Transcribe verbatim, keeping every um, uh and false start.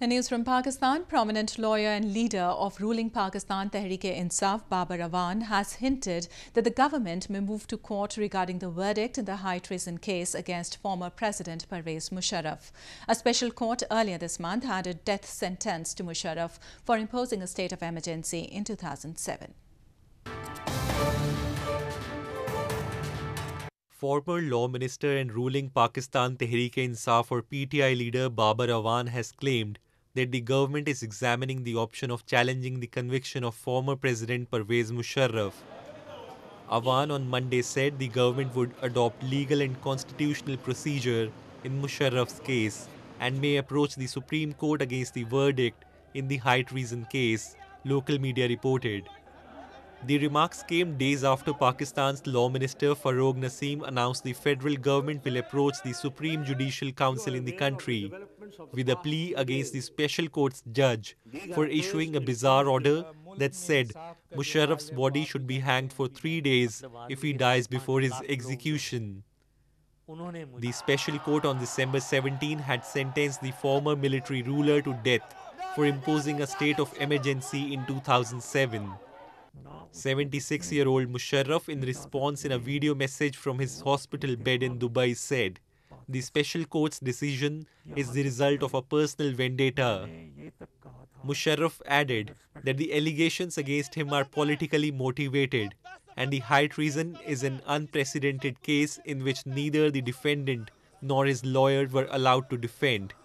The news from Pakistan. Prominent lawyer and leader of ruling Pakistan Tehreek-e-Insaf, Babar Awan, has hinted that the government may move to court regarding the verdict in the high treason case against former President Pervez Musharraf. A special court earlier this month had a death sentence to Musharraf for imposing a state of emergency in two thousand seven. Former Law Minister and ruling Pakistan Tehreek-e-Insaf or P T I leader Babar Awan has claimed that the government is examining the option of challenging the conviction of former President Pervez Musharraf. Awan on Monday said the government would adopt legal and constitutional procedure in Musharraf's case and may approach the Supreme Court against the verdict in the high treason case, local media reported. The remarks came days after Pakistan's Law Minister Farogh Naseem announced the federal government will approach the Supreme Judicial Council in the country with a plea against the special court's judge for issuing a bizarre order that said Musharraf's body should be hanged for three days if he dies before his execution. The special court on December seventeenth had sentenced the former military ruler to death for imposing a state of emergency in two thousand seven. seventy-six-year-old Musharraf, in response in a video message from his hospital bed in Dubai, said the special court's decision is the result of a personal vendetta. Musharraf added that the allegations against him are politically motivated and the high treason is an unprecedented case in which neither the defendant nor his lawyer were allowed to defend.